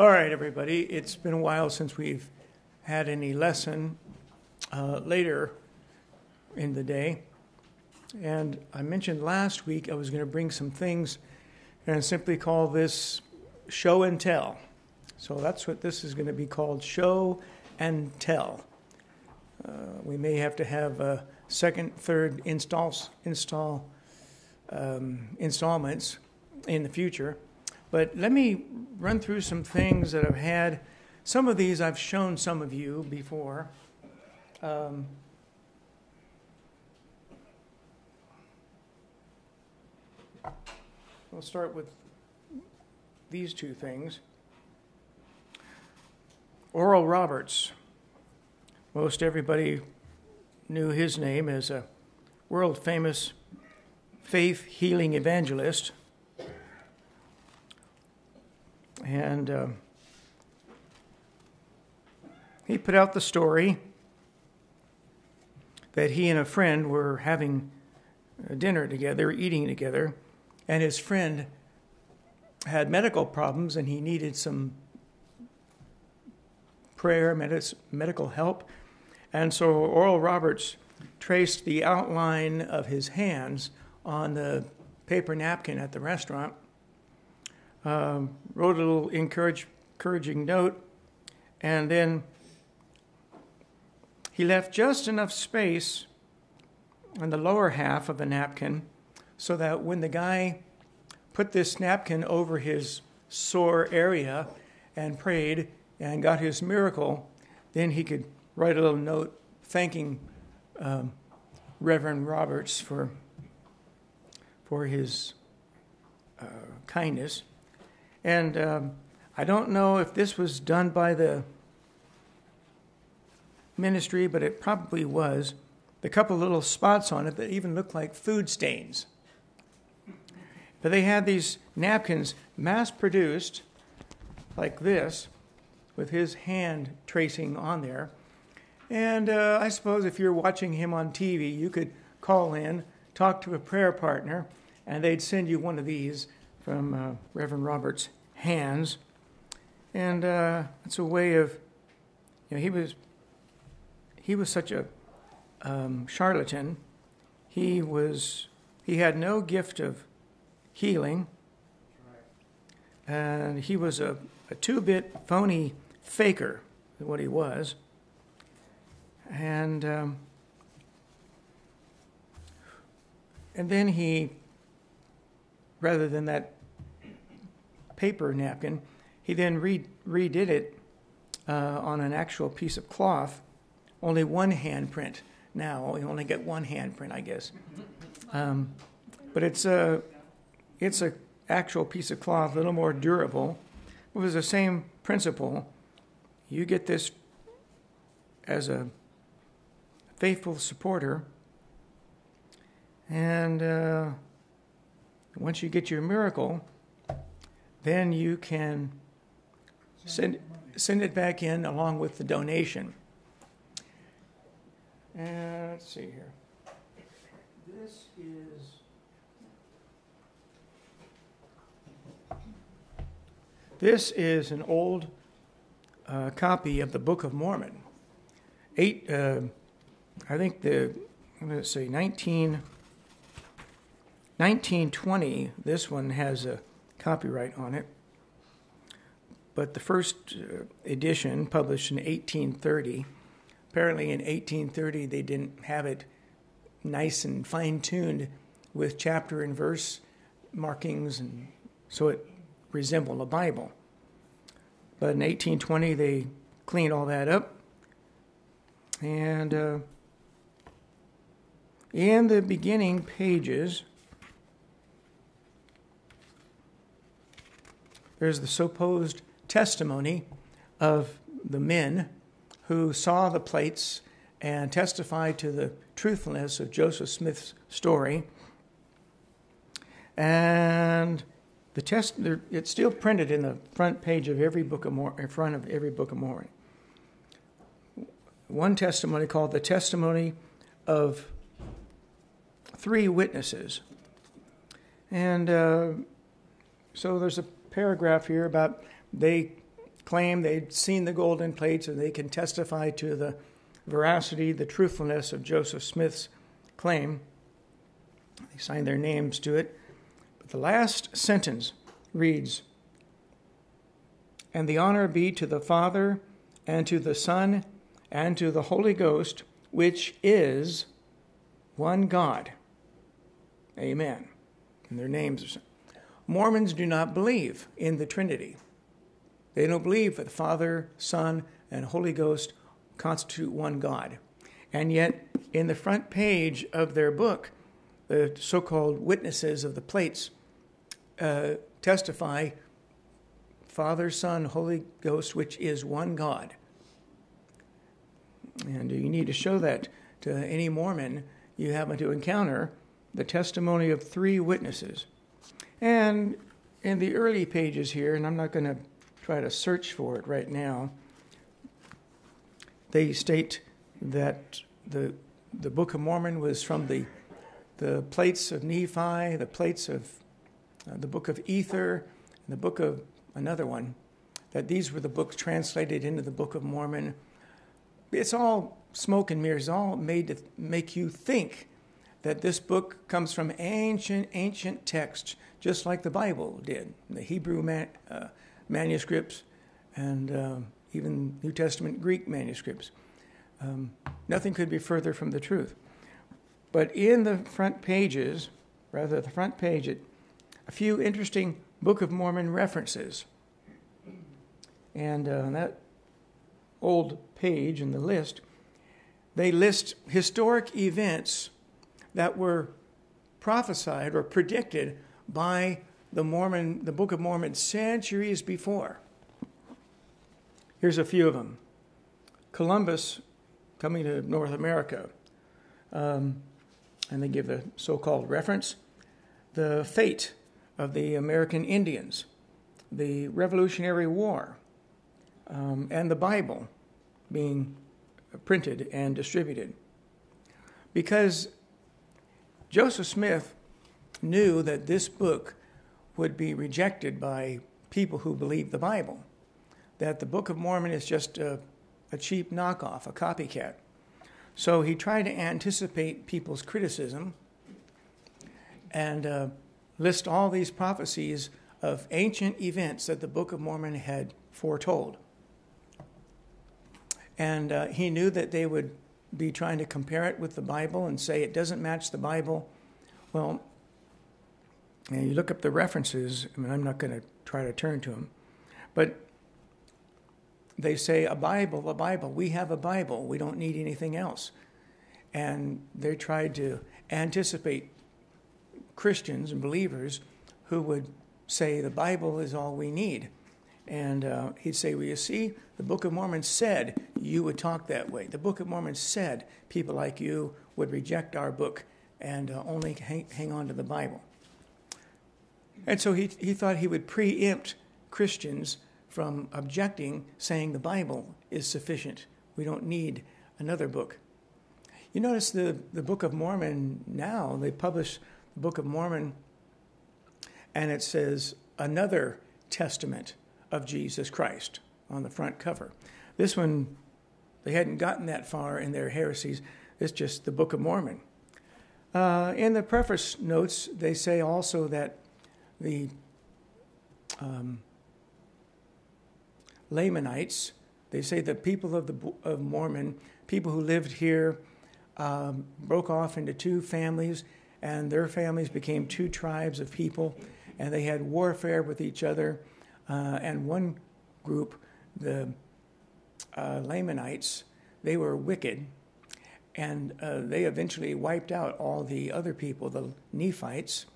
All right, everybody, it's been a while since we've had any lesson later in the day. And I mentioned last week I was going to bring some things and simply call this show and tell. So that's what this is going to be called, show and tell. We may have to have a second, third installments in the future. But let me run through some things that I've had. Some of these I've shown some of you before. We'll start with these two things. Oral Roberts. Most everybody knew his name as a world-famous faith healing evangelist. And he put out the story that he and a friend were having dinner together, eating together, and his friend had medical problems and he needed some prayer, medical help. And so Oral Roberts traced the outline of his hands on the paper napkin at the restaurant. Wrote a little encouraging note, and then he left just enough space on the lower half of the napkin so that when the guy put this napkin over his sore area and prayed and got his miracle, then he could write a little note thanking Reverend Roberts for his kindness. And I don't know if this was done by the ministry, but it probably was. The couple little spots on it that even looked like food stains. But they had these napkins mass-produced like this with his hand tracing on there. And I suppose if you're watching him on TV, you could call in, talk to a prayer partner, and they'd send you one of these from Reverend Roberts' hands. And it's a way of, you know, he was such a charlatan. He had no gift of healing, and he was a two-bit phony faker, is what he was. And then he, rather than that paper napkin, he then redid it on an actual piece of cloth. Only one handprint now. You only get one handprint, I guess. But it's a actual piece of cloth, a little more durable. It was the same principle. You get this as a faithful supporter, and once you get your miracle, then you can send it back in along with the donation. And let's see here. This is an old copy of the Book of Mormon. I'm going to say 1920. This one has a copyright on it, but the first edition published in 1830. Apparently in 1830 they didn't have it nice and fine-tuned with chapter and verse markings, and so it resembled a Bible. But in 1820 they cleaned all that up, and in the beginning pages there's the supposed testimony of the men who saw the plates and testified to the truthfulness of Joseph Smith's story. And the it's still printed in the front page of every Book of Mormon, in front of every Book of Mormon. One testimony called the testimony of three witnesses. And so there's a paragraph here about they claim they'd seen the golden plates and they can testify to the veracity, the truthfulness of Joseph Smith's claim. They signed their names to it. But the last sentence reads, "And the honor be to the Father and to the Son and to the Holy Ghost, which is one God. Amen." And their names. Mormons do not believe in the Trinity. They don't believe that the Father, Son, and Holy Ghost constitute one God. And yet, in the front page of their book, the so-called witnesses of the plates testify, Father, Son, Holy Ghost, which is one God. And you need to show that to any Mormon you happen to encounter, the testimony of three witnesses. And in the early pages here, and I'm not going to try to search for it right now, they state that the Book of Mormon was from the plates of Nephi, the plates of the Book of Ether, and the Book of another one, that these were the books translated into the Book of Mormon. It's all smoke and mirrors, all made to make you think that this book comes from ancient texts, just like the Bible did, the Hebrew manuscripts and even New Testament Greek manuscripts. Nothing could be further from the truth. But in the front pages, rather the front page, a few interesting Book of Mormon references. And on that old page in the list, they list historic events that were prophesied or predicted by the Book of Mormon centuries before. Here's a few of them. Columbus coming to North America, and they give the so-called reference. The fate of the American Indians, the Revolutionary War, and the Bible being printed and distributed. Because Joseph Smith knew that this book would be rejected by people who believe the Bible, that the Book of Mormon is just a cheap knockoff, a copycat. So he tried to anticipate people's criticism and list all these prophecies of ancient events that the Book of Mormon had foretold. And he knew that they would be trying to compare it with the Bible and say it doesn't match the Bible. Well, and you look up the references, I mean, I'm not going to try to turn to them, but they say a Bible, we have a Bible, we don't need anything else. And they tried to anticipate Christians and believers who would say the Bible is all we need. And he'd say, well, you see, the Book of Mormon said you would talk that way. The Book of Mormon said people like you would reject our book and only hang on to the Bible. And so he thought he would preempt Christians from objecting, saying the Bible is sufficient. We don't need another book. You notice the Book of Mormon now, they publish the Book of Mormon, and it says another testament of Jesus Christ on the front cover. This one, they hadn't gotten that far in their heresies. It's just the Book of Mormon. In the preface notes, they say also that the Lamanites, they say the people of Mormon, people who lived here, broke off into two families, and their families became two tribes of people, and they had warfare with each other. And one group, the Lamanites, they were wicked, and they eventually wiped out all the other people, the Nephites.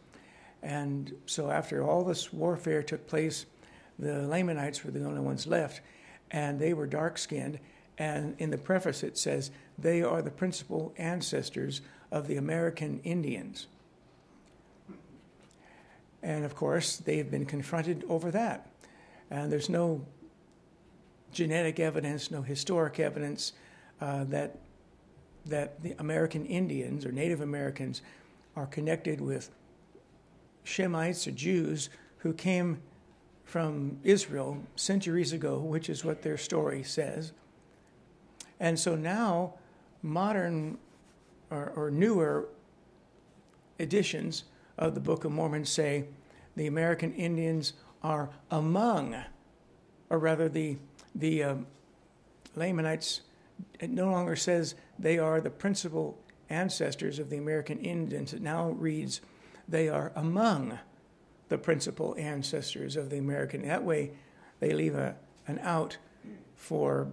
And so after all this warfare took place, the Lamanites were the only ones left, and they were dark-skinned. And in the preface it says, they are the principal ancestors of the American Indians. And of course, they've been confronted over that. And there's no genetic evidence, no historic evidence that the American Indians or Native Americans are connected with Shemites or Jews who came from Israel centuries ago, which is what their story says. And so now modern or newer editions of the Book of Mormon say the American Indians are among, or rather the Lamanites, it no longer says they are the principal ancestors of the American Indians. It now reads they are among the principal ancestors of the American. That way they leave an out for,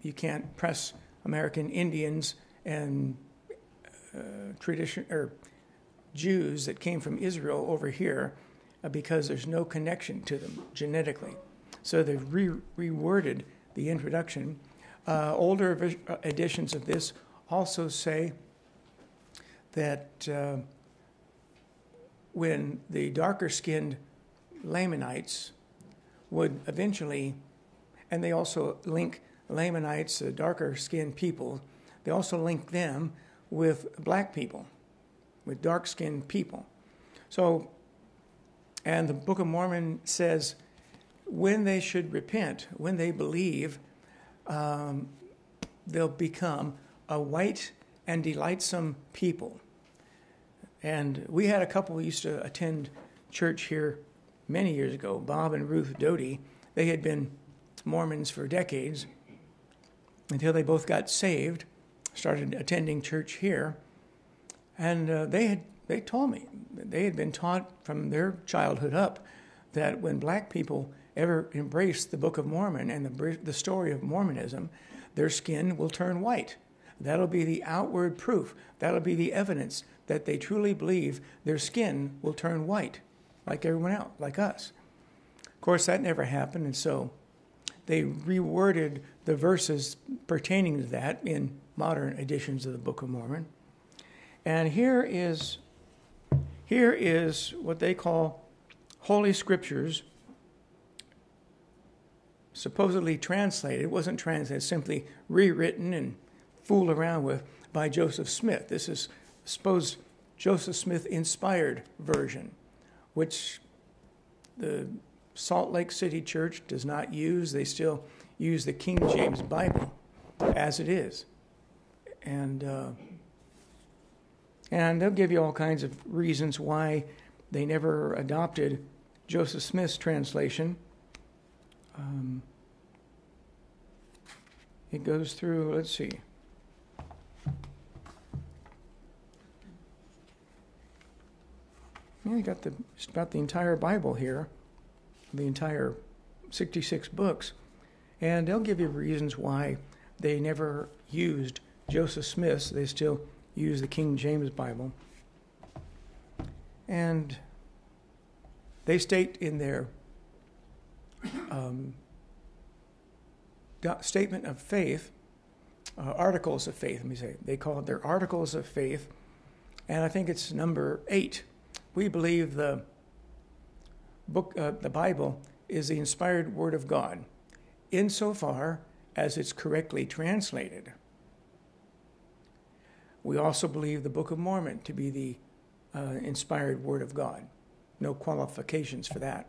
you can't press American Indians and tradition or Jews that came from Israel over here because there's no connection to them genetically. So they've reworded the introduction. Older editions of this also say that when the darker-skinned Lamanites would eventually, and they also link Lamanites, the darker-skinned people, they also link them with black people, with dark-skinned people. So, and the Book of Mormon says when they should repent, when they believe, they'll become a white and delightsome people. And we had a couple who used to attend church here many years ago, Bob and Ruth Doty. They had been Mormons for decades until they both got saved, started attending church here. And they told me they had been taught from their childhood up that when black people ever embrace the Book of Mormon and the story of Mormonism, their skin will turn white. That'll be the outward proof. That'll be the evidence that they truly believe their skin will turn white, like everyone else, like us. Of course, that never happened, and so they reworded the verses pertaining to that in modern editions of the Book of Mormon. And here is what they call Holy Scriptures, supposedly translated. It wasn't translated, simply rewritten and fooled around with by Joseph Smith. This is supposed Joseph Smith-inspired version, which the Salt Lake City Church does not use. They still use the King James Bible as it is. And they'll give you all kinds of reasons why they never adopted Joseph Smith's translation. It goes through, let's see. Yeah, you got about the entire Bible here, the entire 66 books. And they'll give you reasons why they never used Joseph Smith's. They still use the King James Bible. And they state in their statement of faith, articles of faith, let me say. They call it their articles of faith, and I think it's number 8. We believe the book, the Bible, is the inspired word of God, insofar as it's correctly translated. We also believe the Book of Mormon to be the inspired word of God. No qualifications for that.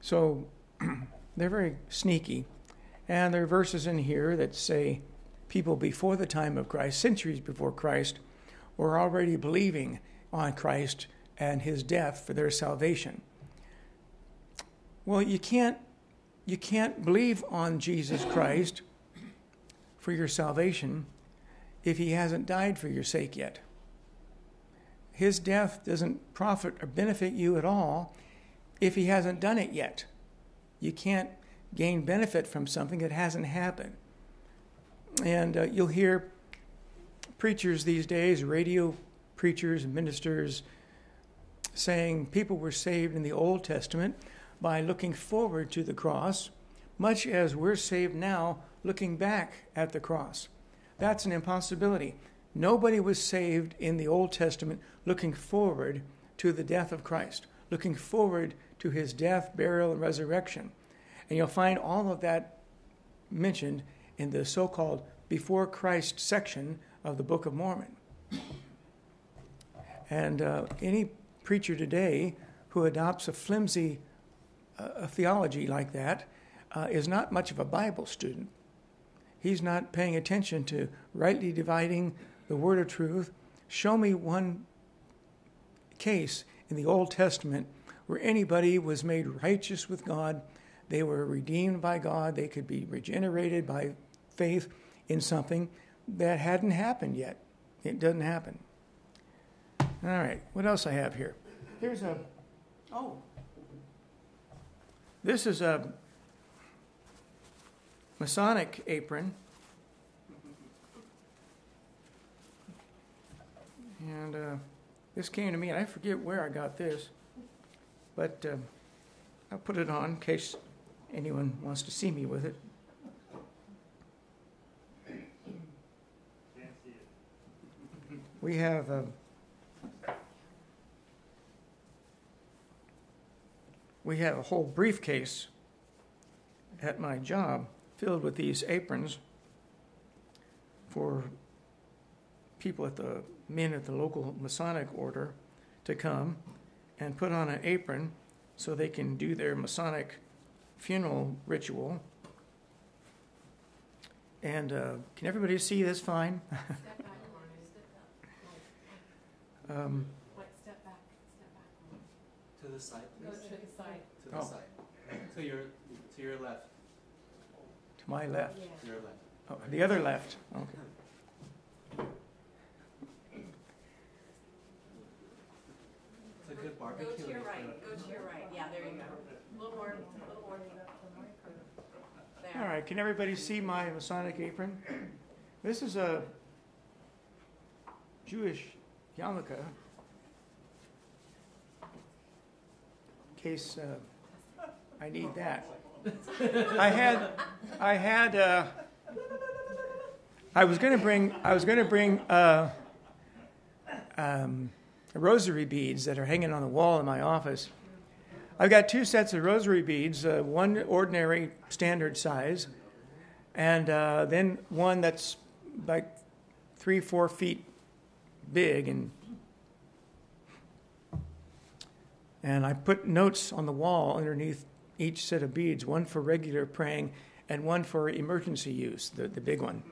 So they're very sneaky. And there are verses in here that say people before the time of Christ, centuries before Christ, were already believing on Christ and his death for their salvation. Well, you can't believe on Jesus Christ for your salvation if he hasn't died for your sake yet. His death doesn't profit or benefit you at all if he hasn't done it yet. You can't gain benefit from something that hasn't happened. And you'll hear preachers these days, radio preachers and ministers, saying people were saved in the Old Testament by looking forward to the cross, much as we're saved now looking back at the cross. That's an impossibility. Nobody was saved in the Old Testament looking forward to the death of Christ, looking forward to his death, burial, and resurrection. And you'll find all of that mentioned in the so-called Before Christ section of the Book of Mormon. And any preacher today who adopts a flimsy theology like that is not much of a Bible student. He's not paying attention to rightly dividing the word of truth. Show me one case in the Old Testament where anybody was made righteous with God. They were redeemed by God. They could be regenerated by faith in something that hadn't happened yet. It doesn't happen. All right, what else I have here? Here's a, oh, this is a Masonic apron. And this came to me, and I forget where I got this, but I'll put it on in case anyone wants to see me with it. We have a whole briefcase at my job filled with these aprons for people at the men at the local Masonic order to come and put on an apron so they can do their Masonic funeral ritual. And can everybody see this fine? Step back. To the side, please. Go to the side. To the side. To your left. To my left. Yeah. To your left. Oh, the other left. Okay. It's a good barbecue. Go to your right. Go to your right. Yeah, there you go. A little more. There. All right. Can everybody see my Masonic apron? This is a Jewish yarmulke, in case I need that. I was going to bring rosary beads that are hanging on the wall in my office. I've got two sets of rosary beads, one ordinary standard size, and then one that's like 3-4 feet big, and I put notes on the wall underneath each set of beads, one for regular praying and one for emergency use, the big one.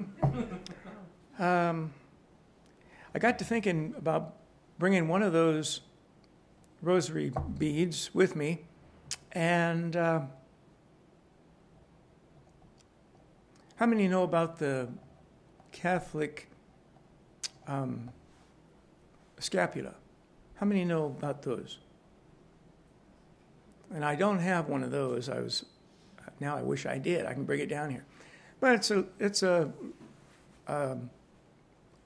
I got to thinking about bringing one of those rosary beads with me, and how many know about the Catholic scapula? How many know about those? And I don't have one of those. Now I wish I did. I can bring it down here, but it's a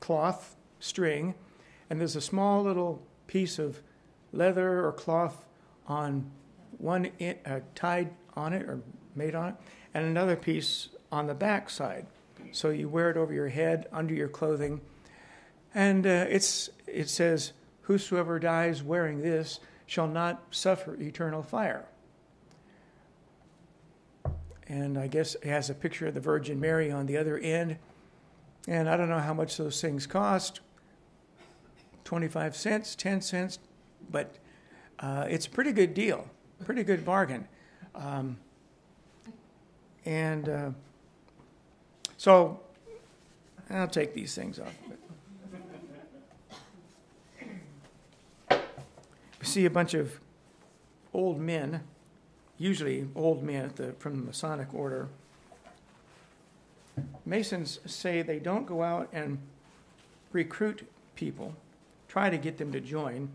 cloth string, and there's a small little piece of leather or cloth on one end, tied on it or made on it, and another piece on the back side. So you wear it over your head, under your clothing. And it says, "Whosoever dies wearing this shall not suffer eternal fire." And I guess it has a picture of the Virgin Mary on the other end. And I don't know how much those things cost, 25 cents, 10 cents, but it's a pretty good deal, pretty good bargain. So I'll take these things off. See a bunch of old men, usually old men from the Masonic order. Masons say they don't go out and recruit people, try to get them to join.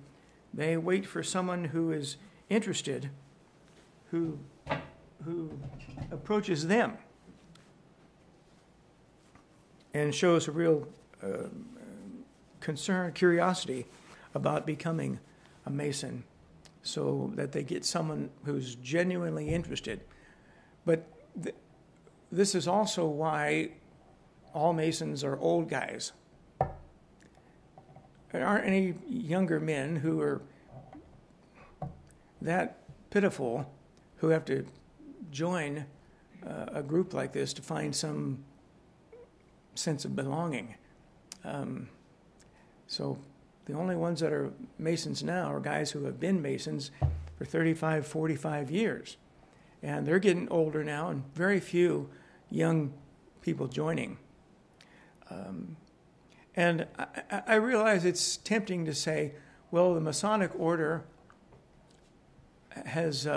They wait for someone who is interested, who approaches them and shows a real concern, curiosity about becoming a Mason, so that they get someone who's genuinely interested. But this is also why all Masons are old guys. There aren't any younger men who are that pitiful who have to join a group like this to find some sense of belonging. So the only ones that are Masons now are guys who have been Masons for 35, 45 years. And they're getting older now, and very few young people joining. And I realize it's tempting to say, well, the Masonic Order has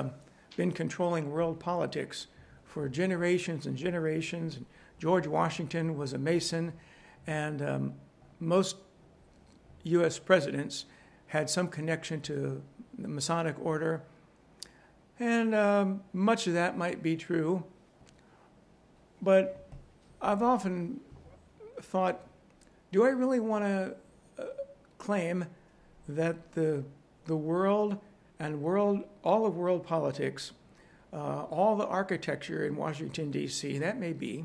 been controlling world politics for generations and generations. George Washington was a Mason, and most U.S. presidents had some connection to the Masonic Order. And much of that might be true. But I've often thought, do I really want to claim that the world and all of world politics, all the architecture in Washington, D.C., that may be,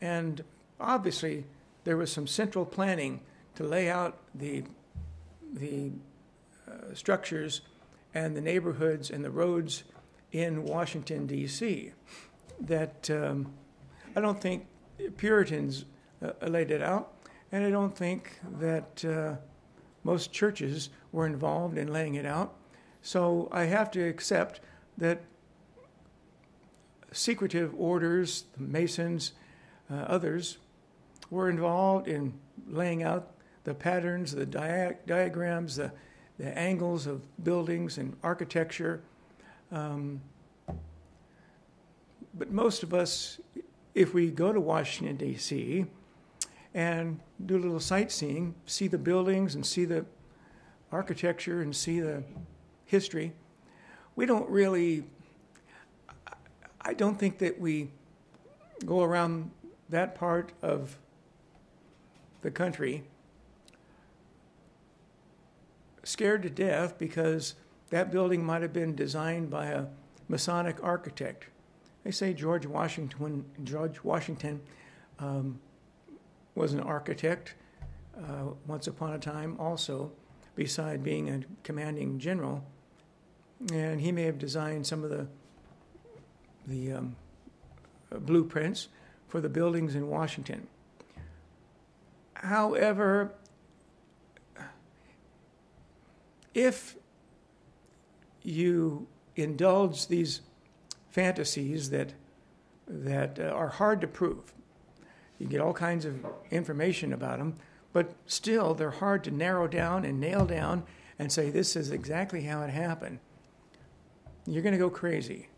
and obviously there was some central planning to lay out the structures and the neighborhoods and the roads in Washington, D.C., that I don't think Puritans laid it out, and I don't think that most churches were involved in laying it out. So I have to accept that secretive orders, the Masons, others, were involved in laying out the patterns, the diagrams, the angles of buildings and architecture. But most of us, if we go to Washington, D.C., and do a little sightseeing, see the buildings and see the architecture and see the history, we don't really, I don't think that we go around that part of the country scared to death because that building might have been designed by a Masonic architect. They say George Washington was an architect once upon a time also, beside being a commanding general. And he may have designed some of the blueprints for the buildings in Washington. However, if you indulge these fantasies that are hard to prove, you get all kinds of information about them, but still they're hard to narrow down and nail down and say this is exactly how it happened, you're going to go crazy.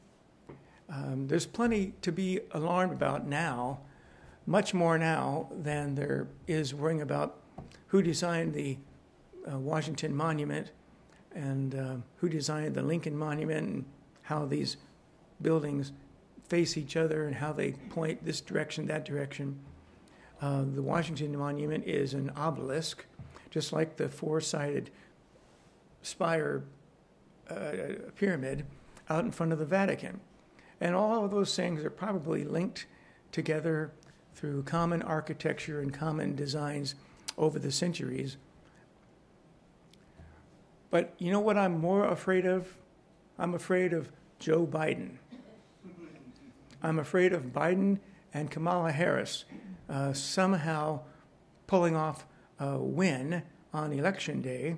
There's plenty to be alarmed about now, much more now than there is worrying about who designed the Washington Monument and who designed the Lincoln Monument and how these buildings face each other and how they point this direction, that direction. The Washington Monument is an obelisk, just like the four-sided spire pyramid out in front of the Vatican. And all of those things are probably linked together through common architecture and common designs over the centuries. But you know what I'm more afraid of? I'm afraid of Joe Biden. I'm afraid of Biden and Kamala Harris somehow pulling off a win on Election Day.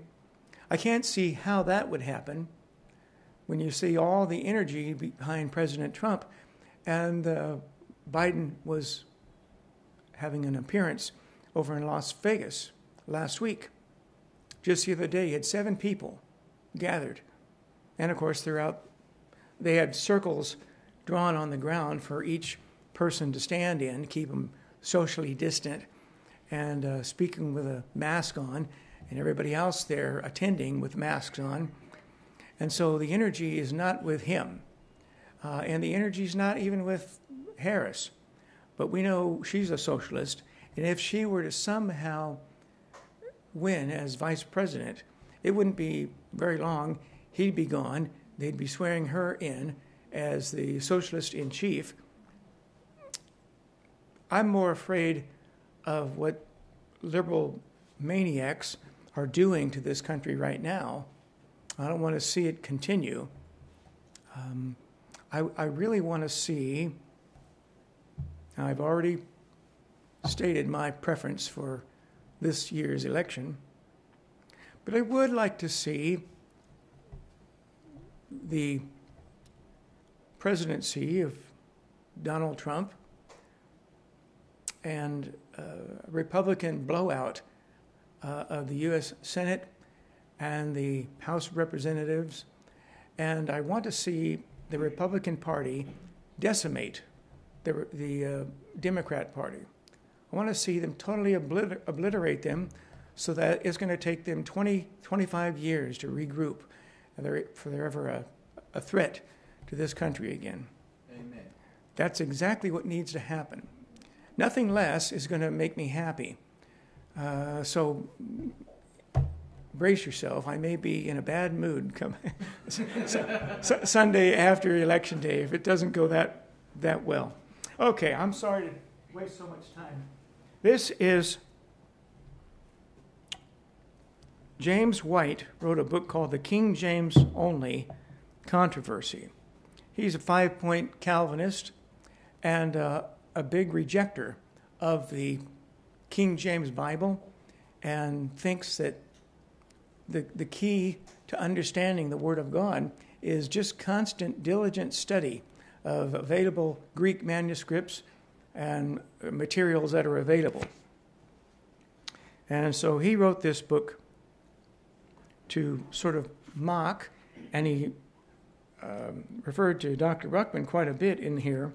I can't see how that would happen when you see all the energy behind President Trump, and Biden was having an appearance over in Las Vegas last week. Just the other day, he had 7 people gathered. And of course, they had circles drawn on the ground for each person to stand in, keep them socially distant, and speaking with a mask on, and everybody else there attending with masks on. And so the energy is not with him. And the energy is not even with Harris. But we know she's a socialist. And if she were to somehow win as vice president, it wouldn't be very long. He'd be gone. They'd be swearing her in as the socialist in chief. I'm more afraid of what liberal maniacs are doing to this country right now. I don't want to see it continue. I really want to see, I've already stated my preference for this year's election, but I would like to see the presidency of Donald Trump and Republican blowout of the U.S. Senate and the House of Representatives. And I want to see the Republican Party decimate the Democrat Party. I want to see them totally obliterate them, so that it's going to take them 20, 25 years to regroup if they're ever a threat to this country again. Amen. That's exactly what needs to happen. Nothing less is going to make me happy. So brace yourself. I may be in a bad mood come Sunday after Election Day if it doesn't go that well. Okay, I'm sorry to waste so much time. This is James White wrote a book called The King James Only Controversy. He's a 5-point Calvinist and a big rejector of the King James Bible, and thinks that the key to understanding the Word of God is just constant, diligent study of available Greek manuscripts and materials that are available. And so he wrote this book to sort of mock, and he referred to Dr. Ruckman quite a bit in here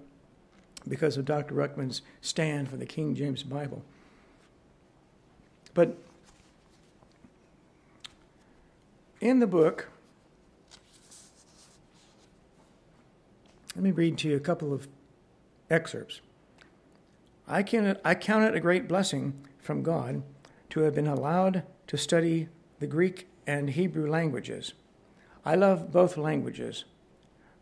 because of Dr. Ruckman's stand for the King James Bible. But in the book, let me read to you a couple of excerpts. I count it a great blessing from God to have been allowed to study the Greek and Hebrew languages. I love both languages,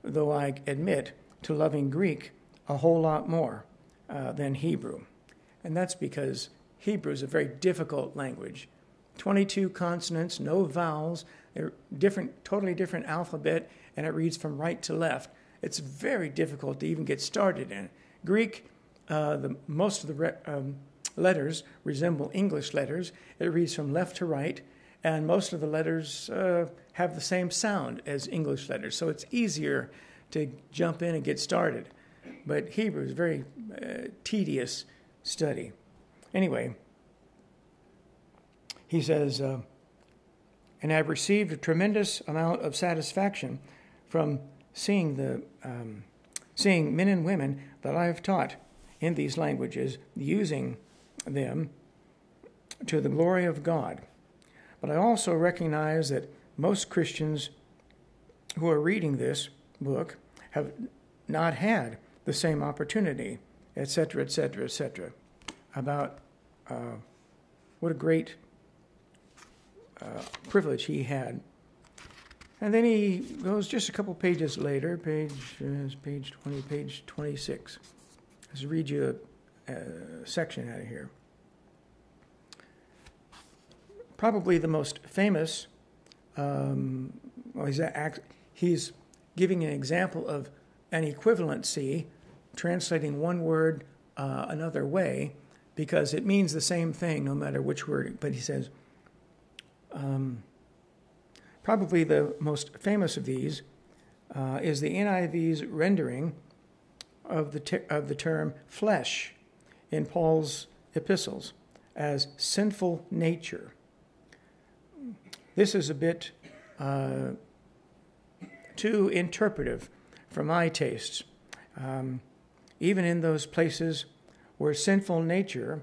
though I admit to loving Greek a whole lot more than Hebrew. And that's because Hebrew is a very difficult language. 22 consonants, no vowels, totally different alphabet, and it reads from right to left. It's very difficult to even get started in. Greek, most of the letters resemble English letters. It reads from left to right, and most of the letters have the same sound as English letters, so it's easier to jump in and get started. But Hebrew is a very tedious study. Anyway, he says, and I've received a tremendous amount of satisfaction from seeing seeing men and women that I have taught in these languages using them to the glory of God. But I also recognize that most Christians who are reading this book have not had the same opportunity, etc., etc., etc., about what a great privilege he had. And then he goes just a couple pages later, page 20, page 26. Let's read you a section out of here. Probably the most famous, he's giving an example of an equivalency, translating one word another way, because it means the same thing no matter which word. But he says, probably the most famous of these is the NIV's rendering of the term flesh in Paul's epistles as sinful nature. This is a bit too interpretive for my tastes. Even in those places where sinful nature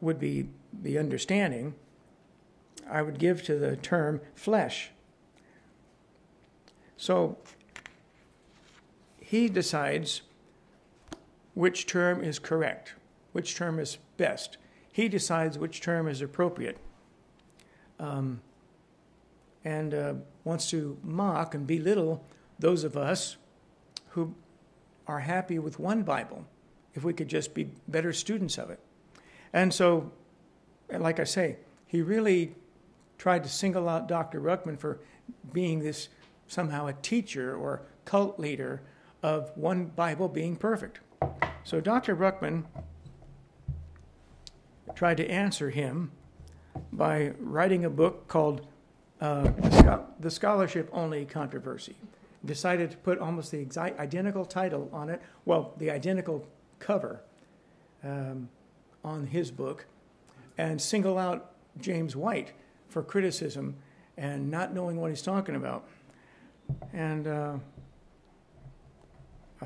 would be the understanding, I would give to the term flesh. So he decides which term is correct, which term is best. He decides which term is appropriate. And wants to mock and belittle those of us who are happy with one Bible, if we could just be better students of it. And so, like I say, he really tried to single out Dr. Ruckman for being this somehow a teacher or cult leader of one Bible being perfect. So Dr. Ruckman tried to answer him by writing a book called the Scholarship Only Controversy, decided to put almost the identical title on it, well, the identical cover on his book, and single out James White for criticism and not knowing what he's talking about. And I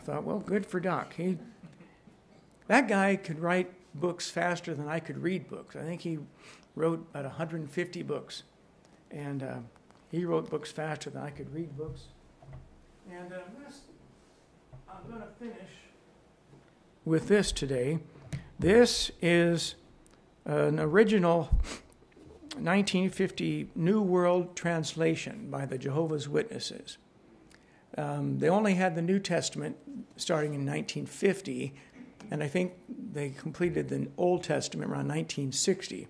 thought, well, good for Doc. That guy could write books faster than I could read books. I think he wrote about 150 books, and he wrote books faster than I could read books. And I'm going to finish with this today. This is an original 1950 New World Translation by the Jehovah's Witnesses. They only had the New Testament starting in 1950, and I think they completed the Old Testament around 1960.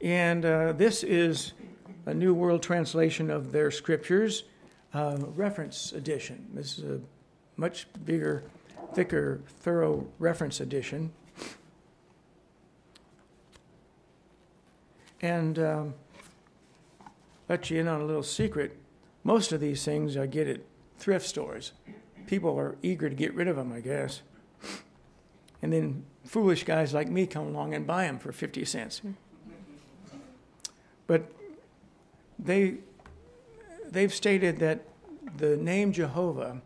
And this is a New World Translation of their scriptures, reference edition. This is a much bigger, thicker, thorough reference edition. And let you in on a little secret. Most of these things I get at thrift stores. People are eager to get rid of them, I guess. And then foolish guys like me come along and buy them for 50 cents. But they've stated that the name Jehovah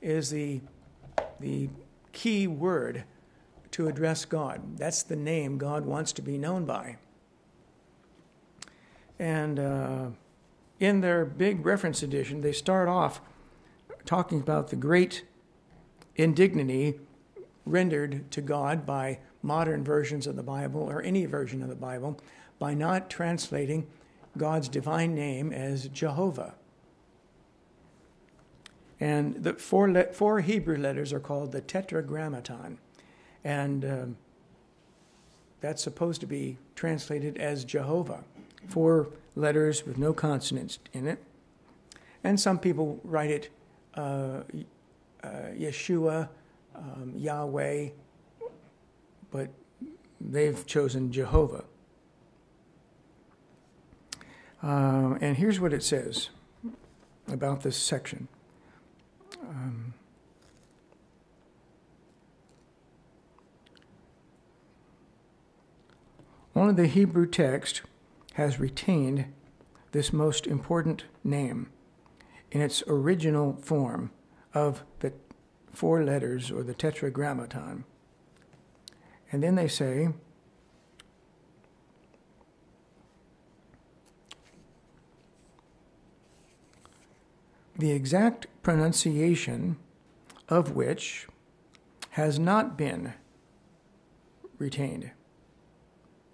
is the key word to address God. That's the name God wants to be known by. And in their big reference edition, they start off talking about the great indignity rendered to God by modern versions of the Bible, or any version of the Bible, by not translating God's divine name as Jehovah. And the four Hebrew letters are called the Tetragrammaton, and that's supposed to be translated as Jehovah. Four letters with no consonants in it. And some people write it Yeshua, Yahweh, but they've chosen Jehovah. And here's what it says about this section. Only the Hebrew text has retained this most important name in its original form of the four letters, or the Tetragrammaton. And then they say, the exact pronunciation of which has not been retained,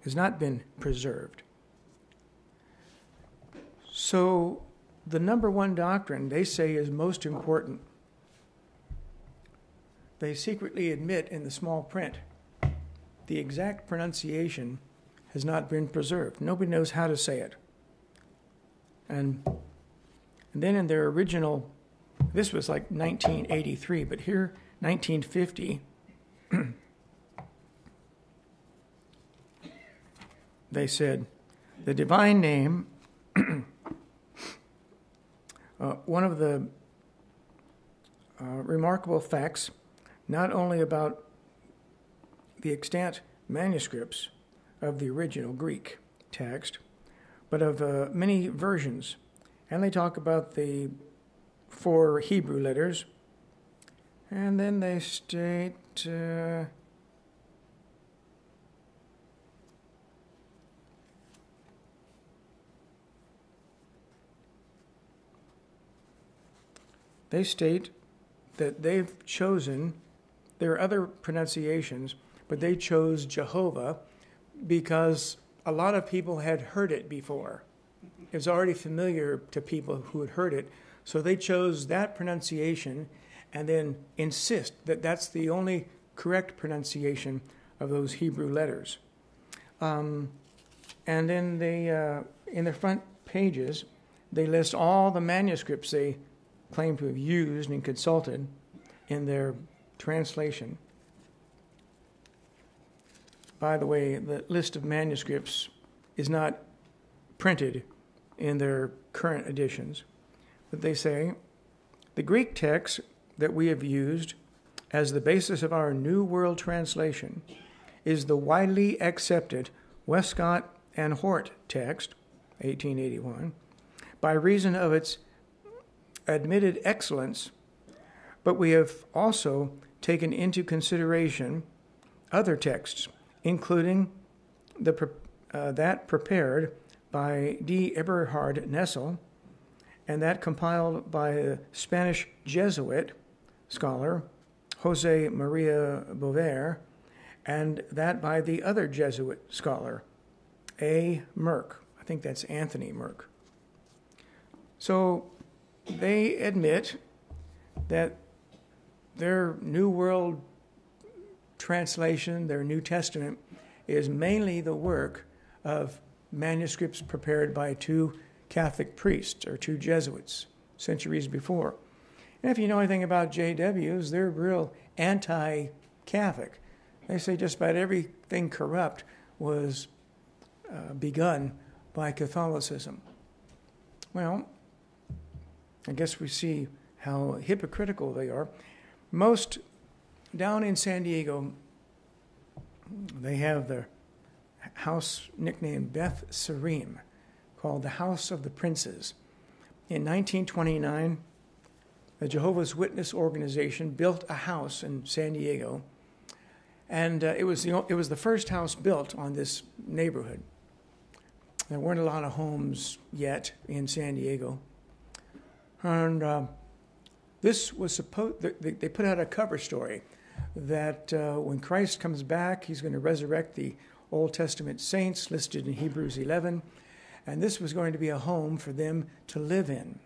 has not been preserved. So the number one doctrine they say is most important, they secretly admit in the small print, the exact pronunciation has not been preserved. Nobody knows how to say it. And then in their original, this was like 1983, but here, 1950, they said, the divine name, one of the remarkable facts, not only about the extant manuscripts of the original Greek text, but of many versions. And they talk about the four Hebrew letters. And then they state, that they've chosen, there are other pronunciations, but they chose Jehovah because a lot of people had heard it before. It was already familiar to people who had heard it, so they chose that pronunciation and then insist that that's the only correct pronunciation of those Hebrew letters. And then in the front pages, they list all the manuscripts they claim to have used and consulted in their translation. By the way, the list of manuscripts is not printed in their current editions. But they say, the Greek text that we have used as the basis of our New World Translation is the widely accepted Westcott and Hort text, 1881, by reason of its admitted excellence, but we have also taken into consideration other texts, including that prepared by D. Eberhard Nessel and that compiled by a Spanish Jesuit scholar, Jose Maria Bover, and that by the other Jesuit scholar, A. Merck. I think that's Anthony Merck. So they admit that their New World Translation, their New Testament, is mainly the work of manuscripts prepared by two Catholic priests or two Jesuits centuries before. And if you know anything about JWs, they're real anti-Catholic. They say just about everything corrupt was begun by Catholicism. Well, I guess we see how hypocritical they are. Most down in San Diego, they have the house nicknamed Beth Sarim, called the House of the Princes. In 1929, the Jehovah's Witness organization built a house in San Diego, and it was the first house built on this neighborhood. There weren't a lot of homes yet in San Diego, and this was supposed. They put out a cover story that when Christ comes back, he's going to resurrect the Old Testament saints listed in Hebrews 11, and this was going to be a home for them to live in.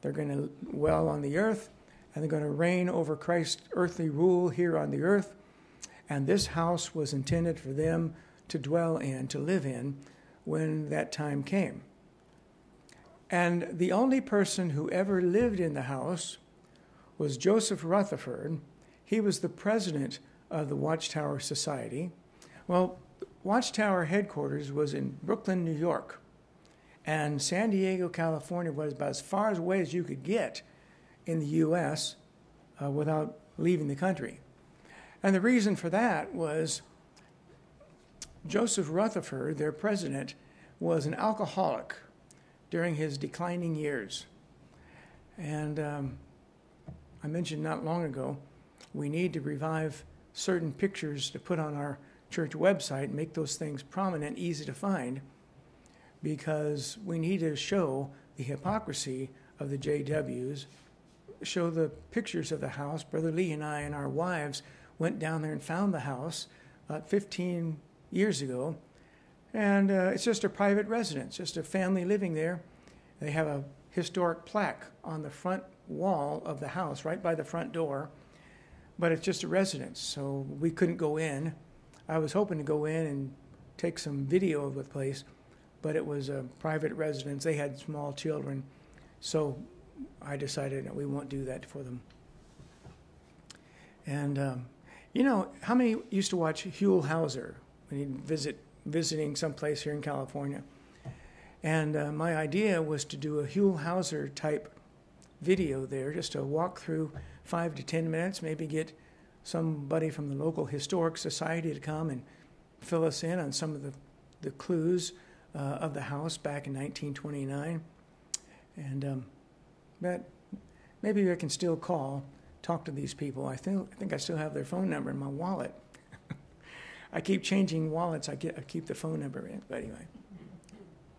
They're going to dwell on the earth, and they're going to reign over Christ's earthly rule here on the earth. And this house was intended for them to dwell in, to live in, when that time came. And the only person who ever lived in the house was Joseph Rutherford. He was the president of the Watchtower Society. Well, Watchtower headquarters was in Brooklyn, New York, and San Diego, California was about as far away as you could get in the U.S. Without leaving the country. And the reason for that was Joseph Rutherford, their president, was an alcoholic during his declining years. And I mentioned not long ago, we need to revive certain pictures to put on our church website and make those things prominent, easy to find, because we need to show the hypocrisy of the JWs, show the pictures of the house. Brother Lee and I and our wives went down there and found the house about 15 years ago. And it's just a private residence, just a family living there. They have a historic plaque on the front wall of the house, right by the front door. But it's just a residence, so we couldn't go in. I was hoping to go in and take some video of the place, but it was a private residence. They had small children, so I decided that we won't do that for them. And you know, how many used to watch Huell Hauser when he'd visiting someplace here in California? And my idea was to do a Huell Hauser type video there, just a walk through 5 to 10 minutes, maybe get somebody from the local historic society to come and fill us in on some of the clues of the house back in 1929. And but maybe I can still call, talk to these people. I think I still have their phone number in my wallet. I keep changing wallets. I keep the phone number in, but anyway.